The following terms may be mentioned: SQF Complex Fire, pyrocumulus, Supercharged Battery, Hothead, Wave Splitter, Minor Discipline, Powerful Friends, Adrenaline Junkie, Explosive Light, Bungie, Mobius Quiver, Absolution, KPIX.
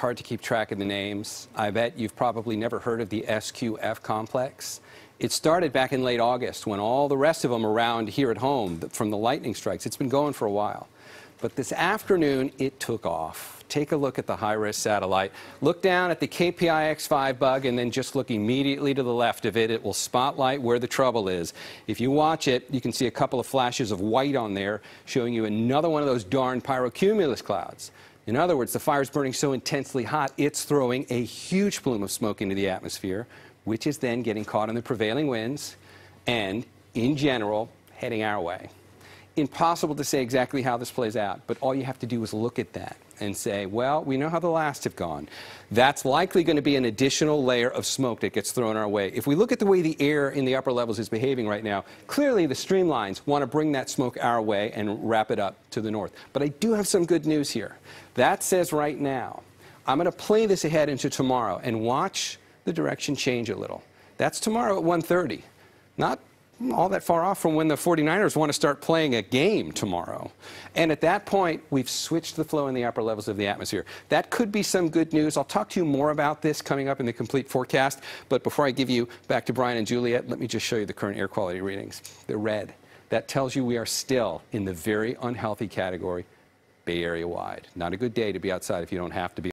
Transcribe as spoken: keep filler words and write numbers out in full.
hard to keep track of the names. I bet you've probably never heard of the S Q F complex. It started back in late August when all the rest of them around here at home from the lightning strikes. It's been going for a while. But this afternoon, it took off. Take a look at the high-res satellite. Look down at the K P I X five bug, and then just look immediately to the left of it. It will spotlight where the trouble is. If you watch it, you can see a couple of flashes of white on there, showing you another one of those darn pyrocumulus clouds. In other words, the fire's burning so intensely hot, it's throwing a huge plume of smoke into the atmosphere, which is then getting caught in the prevailing winds and, in general, heading our way. Impossible to say exactly how this plays out, but all you have to do is look at that and say, well, we know how the last have gone. That's likely going to be an additional layer of smoke that gets thrown our way. If we look at the way the air in the upper levels is behaving right now, clearly the streamlines want to bring that smoke our way and wrap it up to the north. But I do have some good news here. That says right now, I'm going to play this ahead into tomorrow and watch the direction change a little. That's tomorrow at one thirty. Not all that far off from when the forty-niners want to start playing a game tomorrow. And at that point, we've switched the flow in the upper levels of the atmosphere. That could be some good news. I'll talk to you more about this coming up in the complete forecast. But before I give you back to Brian and Juliet, let me just show you the current air quality readings. They're red. That tells you we are still in the very unhealthy category, Bay Area-wide. Not a good day to be outside if you don't have to be.